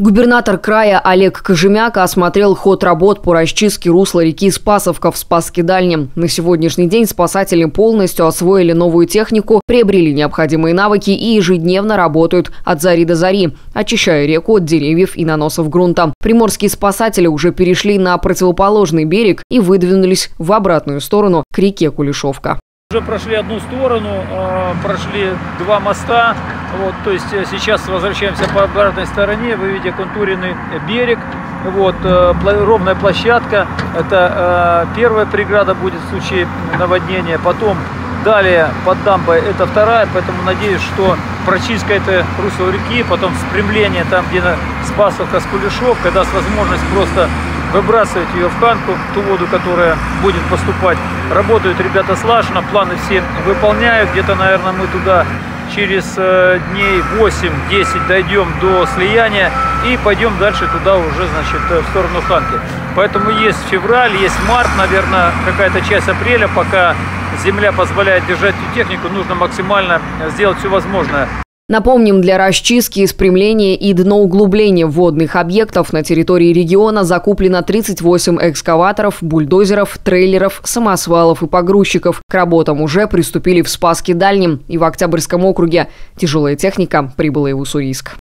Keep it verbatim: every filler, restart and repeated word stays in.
Губернатор края Олег Кожемяко осмотрел ход работ по расчистке русла реки Спасовка в Спасске-Дальнем. На сегодняшний день спасатели полностью освоили новую технику, приобрели необходимые навыки и ежедневно работают от зари до зари, очищая реку от деревьев и наносов грунта. Приморские спасатели уже перешли на противоположный берег и выдвинулись в обратную сторону к реке Кулешовка. Уже прошли одну сторону, прошли два моста. Вот, то есть сейчас возвращаемся по обратной стороне, вы видите контуренный берег, вот, ровная площадка, это первая преграда будет в случае наводнения, потом далее под дамбой это вторая, поэтому надеюсь, что прочистка это русло реки, потом спрямление там, где Спасовка с Кулешовкой, даст возможность просто выбрасывать ее в Ханку, ту воду, которая будет поступать. Работают ребята слаженно, планы все выполняют, где-то, наверное, мы туда через дней восемь-десять дойдем до слияния и пойдем дальше туда уже, значит, в сторону Ханки. Поэтому есть февраль, есть март, наверное, какая-то часть апреля, пока земля позволяет держать эту технику, нужно максимально сделать все возможное. Напомним, для расчистки, спрямления и дноуглубления водных объектов на территории региона закуплено тридцать восемь экскаваторов, бульдозеров, трейлеров, самосвалов и погрузчиков. К работам уже приступили в Спасске-Дальнем и в Октябрьском округе. Тяжелая техника прибыла и в Уссурийск.